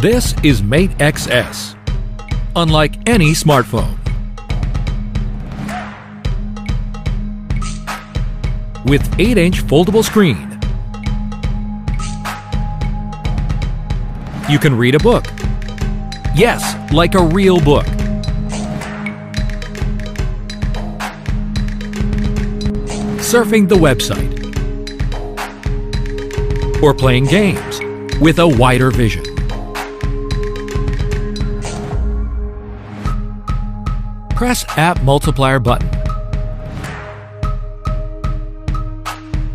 This is Mate XS, unlike any smartphone. With 8-inch foldable screen, you can read a book. Yes, like a real book. Surfing the website or playing games with a wider vision. Press App Multiplier button.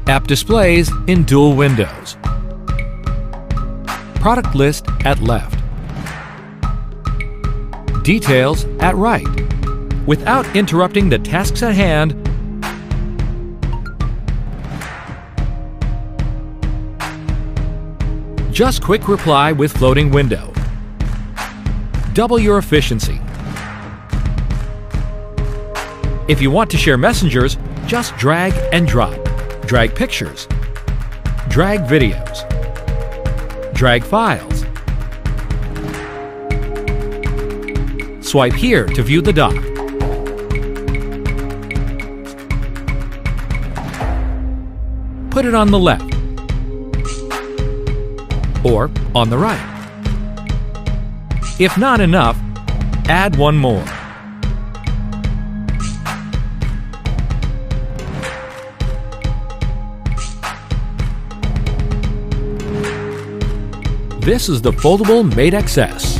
App displays in dual windows. Product list at left. Details at right. Without interrupting the tasks at hand, just quick reply with floating window. Double your efficiency. If you want to share messengers, just drag and drop. Drag pictures, drag videos, drag files. Swipe here to view the dock. Put it on the left or on the right. If not enough, add one more. This is the foldable Mate XS.